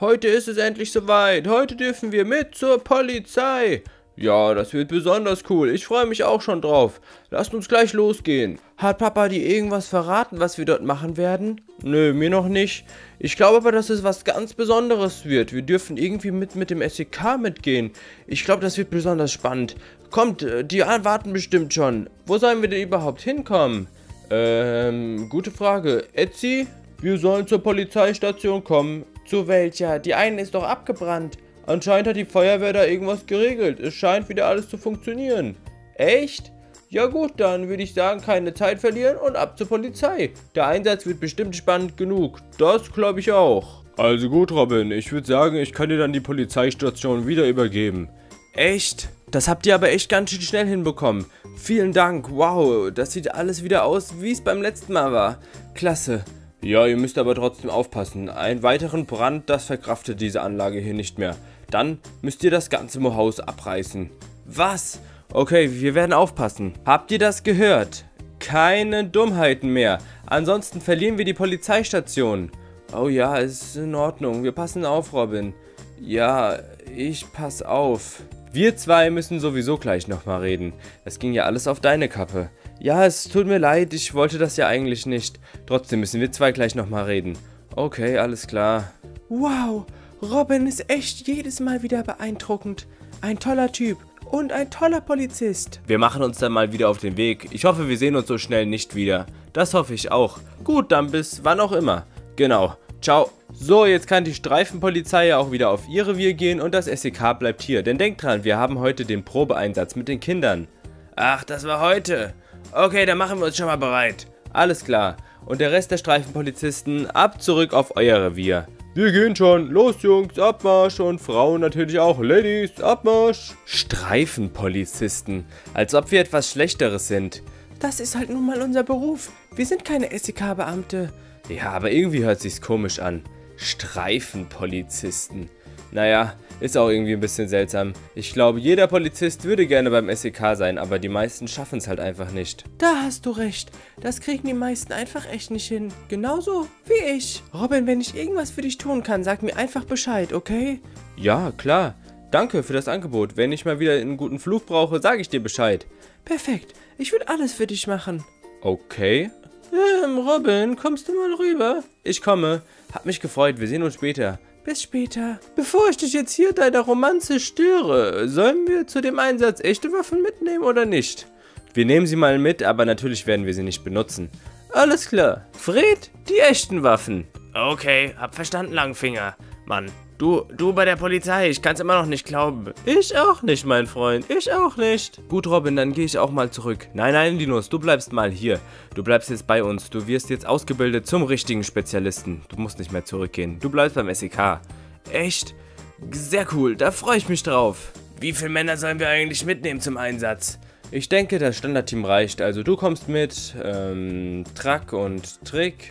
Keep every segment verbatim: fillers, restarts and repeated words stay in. Heute ist es endlich soweit. Heute dürfen wir mit zur Polizei. Ja, das wird besonders cool. Ich freue mich auch schon drauf. Lasst uns gleich losgehen. Hat Papa dir irgendwas verraten, was wir dort machen werden? Nö, mir noch nicht. Ich glaube aber, dass es was ganz Besonderes wird. Wir dürfen irgendwie mit, mit dem S E K mitgehen. Ich glaube, das wird besonders spannend. Kommt, die warten bestimmt schon. Wo sollen wir denn überhaupt hinkommen? Ähm, gute Frage. Etsy, wir sollen zur Polizeistation kommen. Zu welcher? Die eine ist doch abgebrannt. Anscheinend hat die Feuerwehr da irgendwas geregelt. Es scheint wieder alles zu funktionieren. Echt? Ja gut, dann würde ich sagen, keine Zeit verlieren und ab zur Polizei. Der Einsatz wird bestimmt spannend genug. Das glaube ich auch. Also gut, Robin. Ich würde sagen, ich kann dir dann die Polizeistation wieder übergeben. Echt? Das habt ihr aber echt ganz schön schnell hinbekommen. Vielen Dank. Wow, das sieht alles wieder aus, wie es beim letzten Mal war. Klasse. Ja, ihr müsst aber trotzdem aufpassen. Einen weiteren Brand, das verkraftet diese Anlage hier nicht mehr. Dann müsst ihr das ganze Haus abreißen. Was? Okay, wir werden aufpassen. Habt ihr das gehört? Keine Dummheiten mehr. Ansonsten verlieren wir die Polizeistation. Oh ja, ist in Ordnung. Wir passen auf, Robin. Ja, ich pass auf. Wir zwei müssen sowieso gleich nochmal reden. Das ging ja alles auf deine Kappe. Ja, es tut mir leid, ich wollte das ja eigentlich nicht. Trotzdem müssen wir zwei gleich nochmal reden. Okay, alles klar. Wow, Robin ist echt jedes Mal wieder beeindruckend. Ein toller Typ und ein toller Polizist. Wir machen uns dann mal wieder auf den Weg. Ich hoffe, wir sehen uns so schnell nicht wieder. Das hoffe ich auch. Gut, dann bis wann auch immer. Genau, ciao. So, jetzt kann die Streifenpolizei ja auch wieder auf ihr Revier gehen und das S E K bleibt hier. Denn denkt dran, wir haben heute den Probeeinsatz mit den Kindern. Ach, das war heute. Okay, dann machen wir uns schon mal bereit. Alles klar. Und der Rest der Streifenpolizisten, ab zurück auf euer Revier. Wir gehen schon. Los, Jungs, Abmarsch. Und Frauen natürlich auch. Ladies, Abmarsch. Streifenpolizisten. Als ob wir etwas Schlechteres sind. Das ist halt nun mal unser Beruf. Wir sind keine S E K-Beamte. Ja, aber irgendwie hört sich's komisch an. Streifenpolizisten. Naja, ist auch irgendwie ein bisschen seltsam. Ich glaube, jeder Polizist würde gerne beim S E K sein, aber die meisten schaffen es halt einfach nicht. Da hast du recht. Das kriegen die meisten einfach echt nicht hin. Genauso wie ich. Robin, wenn ich irgendwas für dich tun kann, sag mir einfach Bescheid, okay? Ja, klar. Danke für das Angebot. Wenn ich mal wieder einen guten Flug brauche, sage ich dir Bescheid. Perfekt. Ich würde alles für dich machen. Okay. Ähm, Robin, kommst du mal rüber? Ich komme. Hab mich gefreut. Wir sehen uns später. Bis später. Bevor ich dich jetzt hier deiner Romanze störe, sollen wir zu dem Einsatz echte Waffen mitnehmen oder nicht? Wir nehmen sie mal mit, aber natürlich werden wir sie nicht benutzen. Alles klar. Fred, die echten Waffen. Okay, hab verstanden, Langfinger. Mann, du, du bei der Polizei, ich kann's immer noch nicht glauben. Ich auch nicht, mein Freund, ich auch nicht. Gut, Robin, dann gehe ich auch mal zurück. Nein, nein, Linus, du bleibst mal hier. Du bleibst jetzt bei uns, du wirst jetzt ausgebildet zum richtigen Spezialisten. Du musst nicht mehr zurückgehen, du bleibst beim S E K. Echt? Sehr cool, da freue ich mich drauf. Wie viele Männer sollen wir eigentlich mitnehmen zum Einsatz? Ich denke, das Standardteam reicht. Also du kommst mit, ähm, Track und Trick.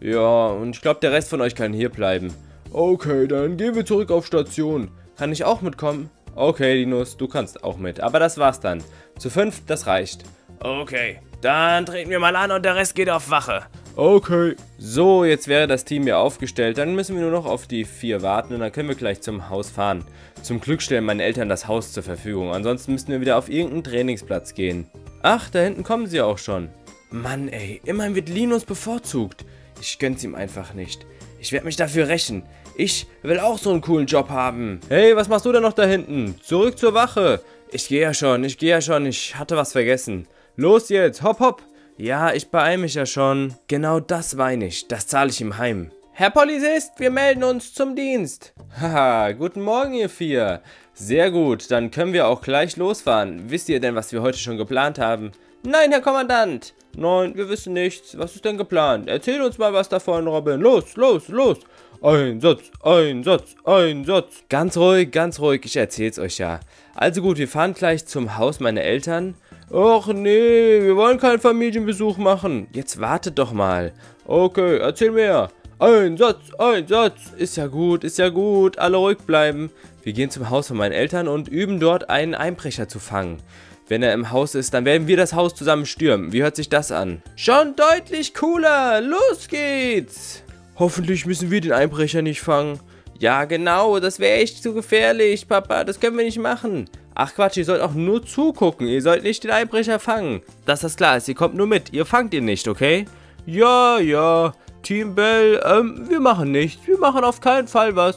Ja, und ich glaube, der Rest von euch kann hier bleiben. Okay, dann gehen wir zurück auf Station. Kann ich auch mitkommen? Okay, Linus, du kannst auch mit. Aber das war's dann. Zu fünf, das reicht. Okay, dann treten wir mal an und der Rest geht auf Wache. Okay. So, jetzt wäre das Team ja aufgestellt. Dann müssen wir nur noch auf die vier warten und dann können wir gleich zum Haus fahren. Zum Glück stellen meine Eltern das Haus zur Verfügung. Ansonsten müssen wir wieder auf irgendeinen Trainingsplatz gehen. Ach, da hinten kommen sie auch schon. Mann, ey, immerhin wird Linus bevorzugt. Ich gönn's ihm einfach nicht. Ich werde mich dafür rächen. Ich will auch so einen coolen Job haben. Hey, was machst du denn noch da hinten? Zurück zur Wache. Ich gehe ja schon, ich gehe ja schon. Ich hatte was vergessen. Los jetzt, hopp, hopp. Ja, ich beeile mich ja schon. Genau das meine ich. Das zahle ich ihm heim. Herr Polizist, wir melden uns zum Dienst. Haha, guten Morgen, ihr vier. Sehr gut, dann können wir auch gleich losfahren. Wisst ihr denn, was wir heute schon geplant haben? Nein, Herr Kommandant. Nein, wir wissen nichts. Was ist denn geplant? Erzähl uns mal was davon, Robin. Los, los, los. Einsatz, Einsatz, Einsatz. Ganz ruhig, ganz ruhig. Ich erzähl's euch ja. Also gut, wir fahren gleich zum Haus meiner Eltern. Och nee, wir wollen keinen Familienbesuch machen. Jetzt wartet doch mal. Okay, erzähl mehr. Einsatz, Einsatz. Ist ja gut, ist ja gut. Alle ruhig bleiben. Wir gehen zum Haus von meinen Eltern und üben dort, einen Einbrecher zu fangen. Wenn er im Haus ist, dann werden wir das Haus zusammen stürmen. Wie hört sich das an? Schon deutlich cooler. Los geht's. Hoffentlich müssen wir den Einbrecher nicht fangen. Ja, genau, das wäre echt zu gefährlich, Papa, das können wir nicht machen. Ach Quatsch, ihr sollt auch nur zugucken, ihr sollt nicht den Einbrecher fangen. Dass das klar ist, ihr kommt nur mit, ihr fangt ihn nicht, okay? Ja, ja, Team Bell, ähm, wir machen nichts, wir machen auf keinen Fall was.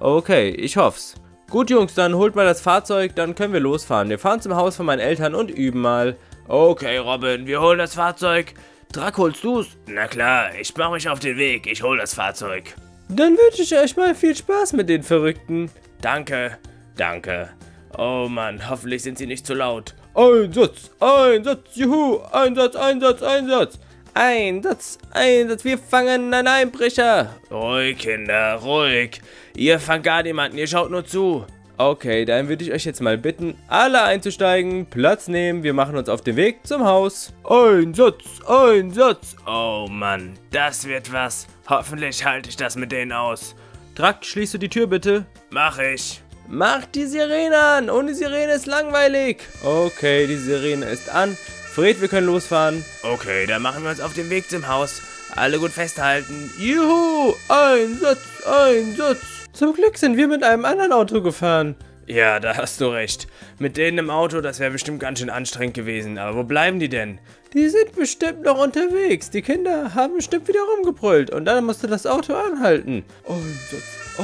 Okay, ich hoff's. Gut, Jungs, dann holt mal das Fahrzeug, dann können wir losfahren. Wir fahren zum Haus von meinen Eltern und üben mal. Okay, Robin, wir holen das Fahrzeug. Drac, holst du's? Na klar, ich mach mich auf den Weg, ich hol das Fahrzeug. Dann wünsche ich euch mal viel Spaß mit den Verrückten. Danke, danke. Oh Mann, hoffentlich sind sie nicht zu laut. Einsatz, Einsatz, juhu, Einsatz, Einsatz, Einsatz. Einsatz, Einsatz, wir fangen einen Einbrecher. Ruhig, Kinder, ruhig. Ihr fangt gar niemanden, ihr schaut nur zu. Okay, dann würde ich euch jetzt mal bitten, alle einzusteigen, Platz nehmen, wir machen uns auf den Weg zum Haus. Einsatz, Einsatz. Oh Mann, das wird was. Hoffentlich halte ich das mit denen aus. Drac, schließt du die Tür bitte? Mach ich. Mach die Sirene an, ohne Sirene ist langweilig. Okay, die Sirene ist an. Fred, wir können losfahren. Okay, dann machen wir uns auf den Weg zum Haus. Alle gut festhalten. Juhu, Einsatz, Einsatz. Zum Glück sind wir mit einem anderen Auto gefahren. Ja, da hast du recht. Mit denen im Auto, das wäre bestimmt ganz schön anstrengend gewesen. Aber wo bleiben die denn? Die sind bestimmt noch unterwegs. Die Kinder haben bestimmt wieder rumgebrüllt. Und dann musste das Auto anhalten. Einsatz,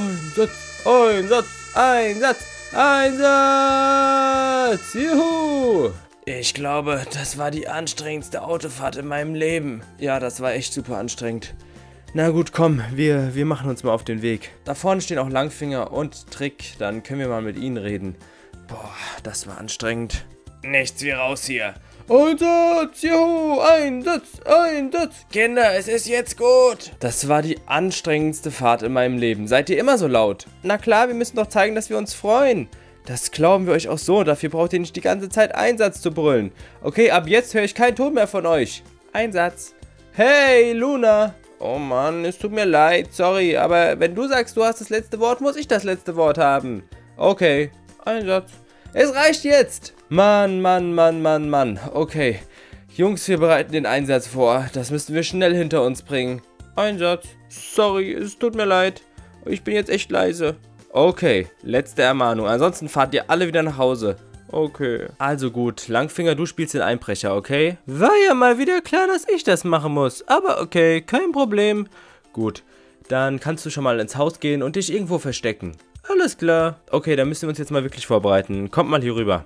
Einsatz, Einsatz, Einsatz, Einsatz. Juhu. Ich glaube, das war die anstrengendste Autofahrt in meinem Leben. Ja, das war echt super anstrengend. Na gut, komm, wir, wir machen uns mal auf den Weg. Da vorne stehen auch Langfinger und Trick, dann können wir mal mit ihnen reden. Boah, das war anstrengend. Nichts wie raus hier. Einsatz, juhu, Einsatz, Einsatz. Kinder, es ist jetzt gut. Das war die anstrengendste Fahrt in meinem Leben. Seid ihr immer so laut? Na klar, wir müssen doch zeigen, dass wir uns freuen. Das glauben wir euch auch so, dafür braucht ihr nicht die ganze Zeit Einsatz zu brüllen. Okay, ab jetzt höre ich keinen Ton mehr von euch. Einsatz. Hey, Luna. Oh Mann, es tut mir leid, sorry, aber wenn du sagst, du hast das letzte Wort, muss ich das letzte Wort haben. Okay, Einsatz. Es reicht jetzt. Mann, Mann, Mann, Mann, Mann. Okay, Jungs, wir bereiten den Einsatz vor. Das müssten wir schnell hinter uns bringen. Einsatz. Sorry, es tut mir leid. Ich bin jetzt echt leise. Okay, letzte Ermahnung. Ansonsten fahrt ihr alle wieder nach Hause. Okay. Also gut, Langfinger, du spielst den Einbrecher, okay? War ja mal wieder klar, dass ich das machen muss. Aber okay, kein Problem. Gut, dann kannst du schon mal ins Haus gehen und dich irgendwo verstecken. Alles klar. Okay, dann müssen wir uns jetzt mal wirklich vorbereiten. Kommt mal hier rüber.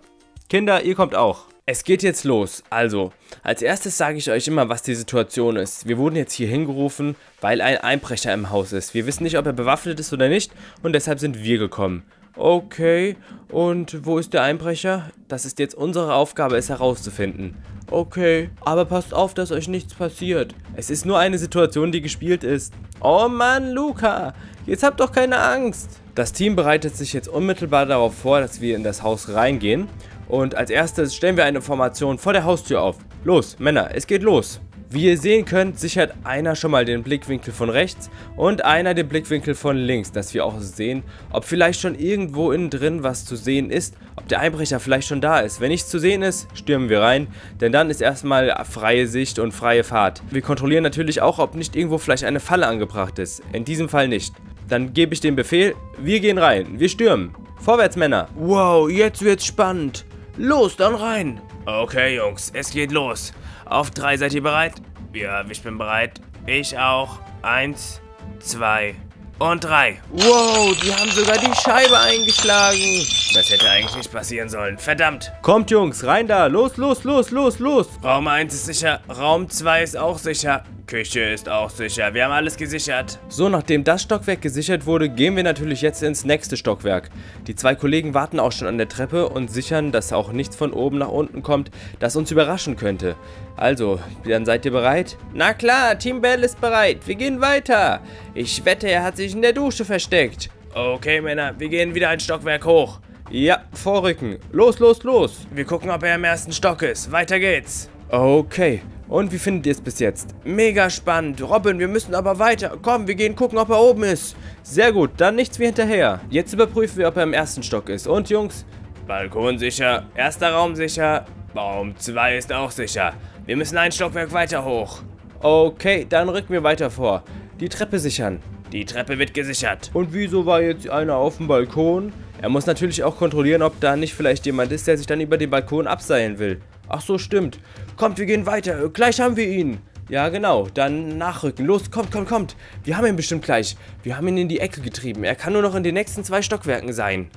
Kinder, ihr kommt auch. Es geht jetzt los. Also, als erstes sage ich euch immer, was die Situation ist. Wir wurden jetzt hier hingerufen, weil ein Einbrecher im Haus ist. Wir wissen nicht, ob er bewaffnet ist oder nicht und deshalb sind wir gekommen. Okay, und wo ist der Einbrecher? Das ist jetzt unsere Aufgabe, es herauszufinden. Okay, aber passt auf, dass euch nichts passiert. Es ist nur eine Situation, die gespielt ist. Oh Mann, Luca, jetzt habt doch keine Angst. Das Team bereitet sich jetzt unmittelbar darauf vor, dass wir in das Haus reingehen. Und als erstes stellen wir eine Formation vor der Haustür auf. Los, Männer, es geht los. Wie ihr sehen könnt, sichert einer schon mal den Blickwinkel von rechts und einer den Blickwinkel von links, dass wir auch sehen, ob vielleicht schon irgendwo innen drin was zu sehen ist, ob der Einbrecher vielleicht schon da ist. Wenn nichts zu sehen ist, stürmen wir rein, denn dann ist erstmal freie Sicht und freie Fahrt. Wir kontrollieren natürlich auch, ob nicht irgendwo vielleicht eine Falle angebracht ist. In diesem Fall nicht. Dann gebe ich den Befehl, wir gehen rein, wir stürmen. Vorwärts, Männer. Wow, jetzt wird's spannend. Los, dann rein. Okay, Jungs, es geht los. Auf drei seid ihr bereit? Ja, ich bin bereit. Ich auch. Eins, zwei und drei. Wow, die haben sogar die Scheibe eingeschlagen. Das hätte eigentlich nicht passieren sollen. Verdammt. Kommt, Jungs, rein da. Los, los, los, los, los. Raum eins ist sicher. Raum zwei ist auch sicher. Küche ist auch sicher. Wir haben alles gesichert. So, nachdem das Stockwerk gesichert wurde, gehen wir natürlich jetzt ins nächste Stockwerk. Die zwei Kollegen warten auch schon an der Treppe und sichern, dass auch nichts von oben nach unten kommt, das uns überraschen könnte. Also, dann seid ihr bereit? Na klar, Team Bell ist bereit. Wir gehen weiter. Ich wette, er hat sich in der Dusche versteckt. Okay, Männer, wir gehen wieder ein Stockwerk hoch. Ja, vorrücken. Los, los, los. Wir gucken, ob er im ersten Stock ist. Weiter geht's. Okay. Und wie findet ihr es bis jetzt? Mega spannend. Robin, wir müssen aber weiter. Komm, wir gehen gucken, ob er oben ist. Sehr gut, dann nichts wie hinterher. Jetzt überprüfen wir, ob er im ersten Stock ist. Und, Jungs? Balkon sicher, erster Raum sicher, Raum zwei ist auch sicher. Wir müssen ein Stockwerk weiter hoch. Okay, dann rücken wir weiter vor. Die Treppe sichern. Die Treppe wird gesichert. Und wieso war jetzt einer auf dem Balkon? Er muss natürlich auch kontrollieren, ob da nicht vielleicht jemand ist, der sich dann über den Balkon abseilen will. Ach so, stimmt. Kommt, wir gehen weiter. Gleich haben wir ihn. Ja, genau. Dann nachrücken. Los, kommt, kommt, kommt. Wir haben ihn bestimmt gleich. Wir haben ihn in die Ecke getrieben. Er kann nur noch in den nächsten zwei Stockwerken sein.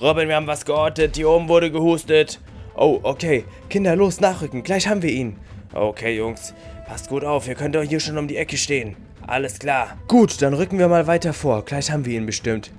Robin, wir haben was geortet. Hier oben wurde gehustet. Oh, okay. Kinder, los, nachrücken. Gleich haben wir ihn. Okay, Jungs. Passt gut auf. Ihr könnt doch hier schon um die Ecke stehen. Alles klar. Gut, dann rücken wir mal weiter vor. Gleich haben wir ihn bestimmt.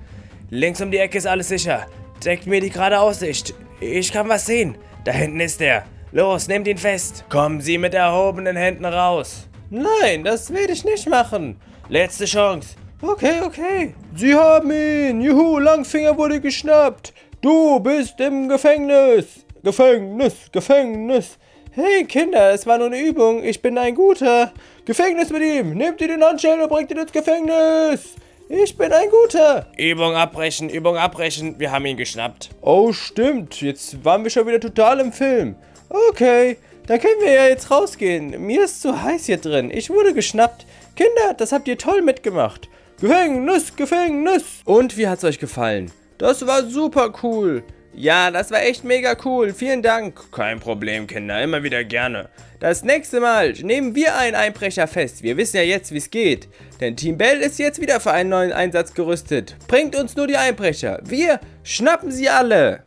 Links um die Ecke ist alles sicher. Deckt mir die gerade Aussicht. Ich kann was sehen. Da hinten ist er. Los, nehmt ihn fest. Kommen Sie mit erhobenen Händen raus. Nein, das werde ich nicht machen. Letzte Chance. Okay, okay. Sie haben ihn. Juhu, Langfinger wurde geschnappt. Du bist im Gefängnis. Gefängnis, Gefängnis. Hey Kinder, es war nur eine Übung. Ich bin ein Guter. Gefängnis mit ihm. Nehmt ihr den Handschellen und bringt ihn ins Gefängnis. Ich bin ein Guter. Übung abbrechen, Übung abbrechen. Wir haben ihn geschnappt. Oh, stimmt. Jetzt waren wir schon wieder total im Film. Okay, da können wir ja jetzt rausgehen. Mir ist zu heiß hier drin. Ich wurde geschnappt. Kinder, das habt ihr toll mitgemacht. Gefängnis, Gefängnis. Und wie hat's euch gefallen? Das war super cool. Ja, das war echt mega cool. Vielen Dank. Kein Problem, Kinder. Immer wieder gerne. Das nächste Mal nehmen wir einen Einbrecher fest. Wir wissen ja jetzt, wie es geht. Denn Team Bell ist jetzt wieder für einen neuen Einsatz gerüstet. Bringt uns nur die Einbrecher. Wir schnappen sie alle.